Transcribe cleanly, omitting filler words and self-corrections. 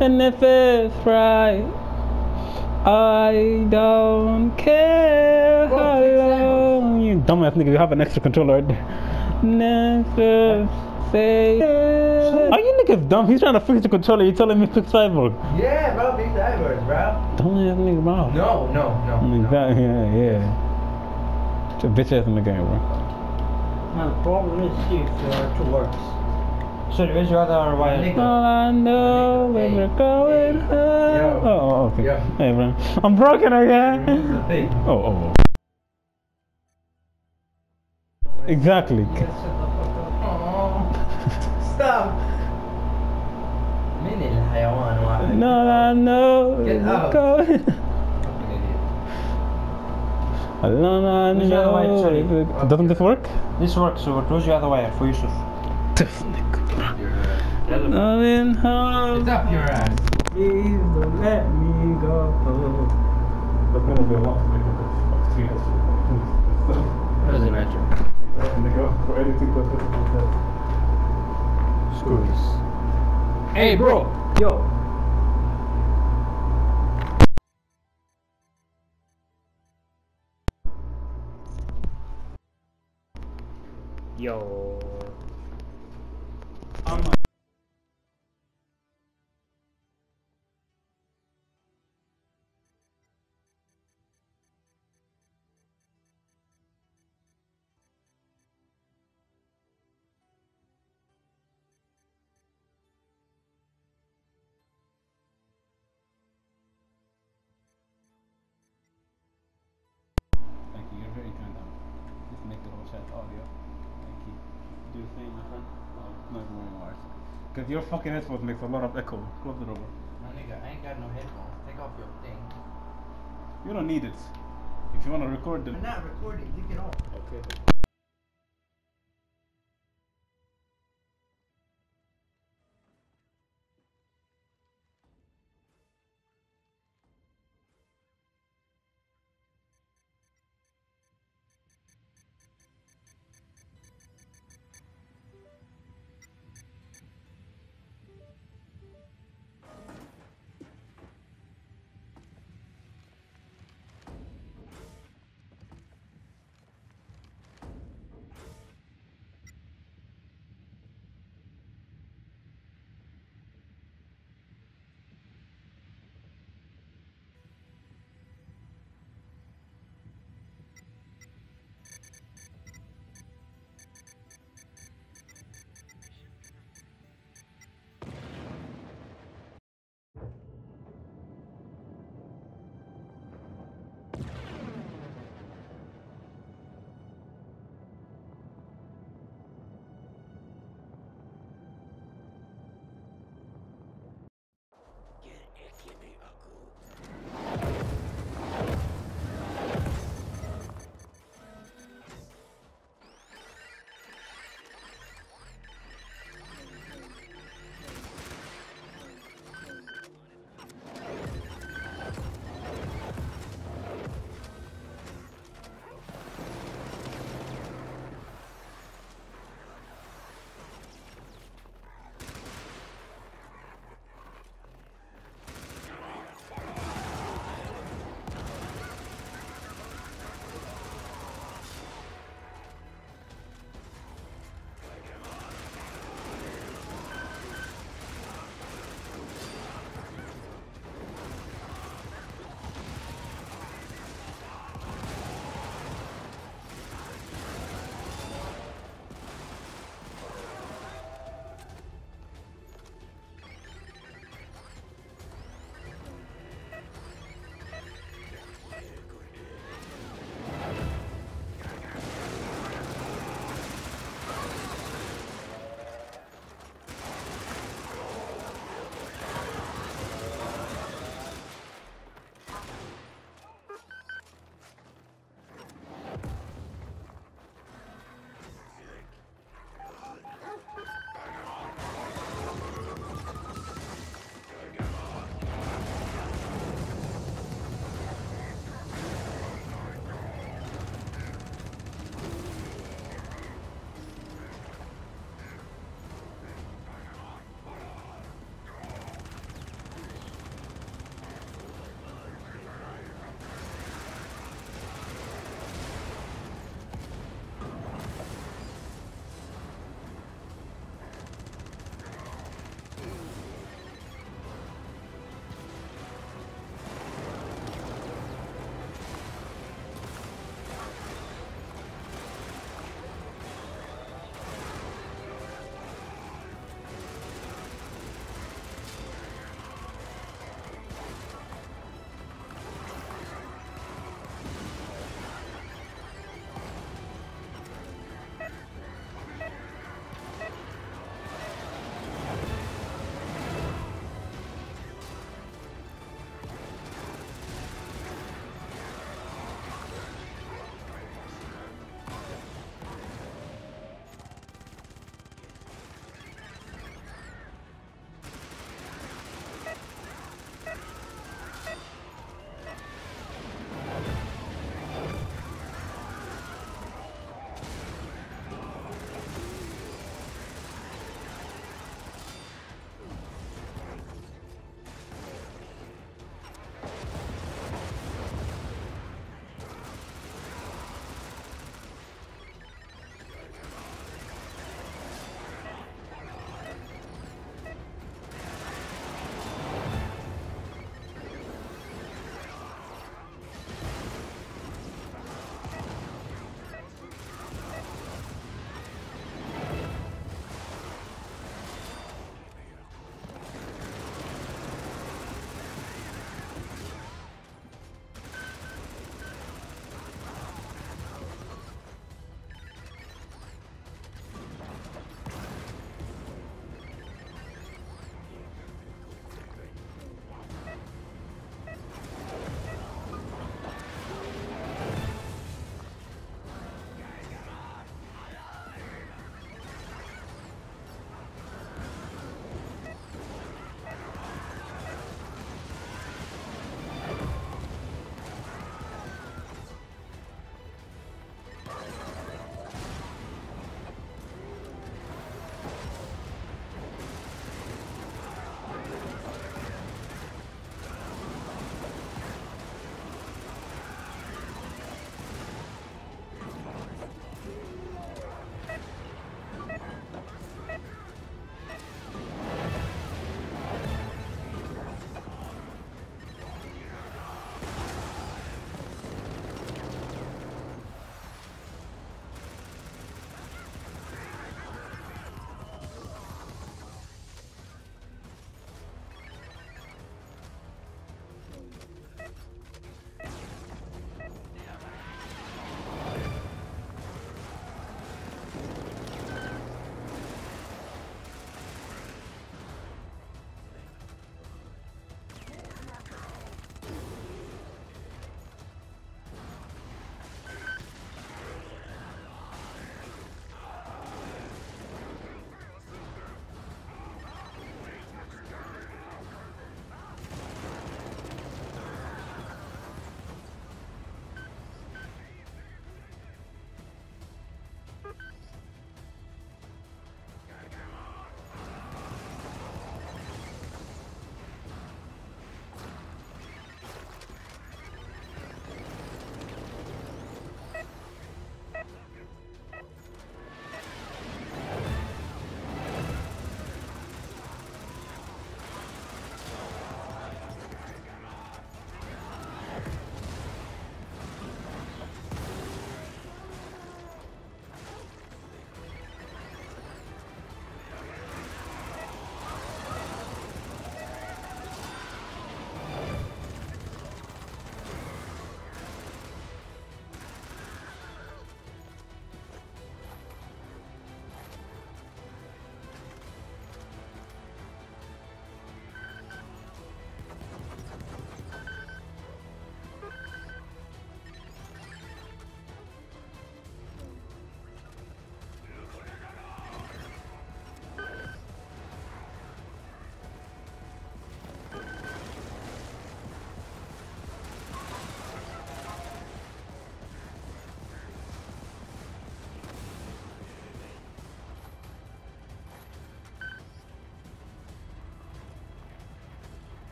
And if it's right, I don't care how long. You dumbass nigga, you have an extra controller right there. Never say. Are you niggas dumb? He's trying to fix the controller, you're telling me fix Cyborg. Yeah, bro, fix Cyborg, bro. Don't let that nigga mouth. No, no, no. Exactly, no. Yeah. It's a bitch ass in the game, bro. My problem is here, there are two words. So there is rather why. All I know is we're going home. Yeah. Oh, okay. Yeah. Hey, bro. I'm broken again. Hey. Oh, oh, oh. Exactly. Stop. No, I know. Get out. No. Doesn't this work? This works, so it goes the other way for Yusuf. Loving home. It's up your ass. Please don't let me go home. That's gonna be a lot of tears. That doesn't matter. For anything but that. Screws. Hey, bro. Yo. Yo. Because your fucking headphones makes a lot of echo. Close it over. No nigga, I ain't got no headphones. Take off your thing. You don't need it. If you want to record them. I'm not recording. Take it off. Okay.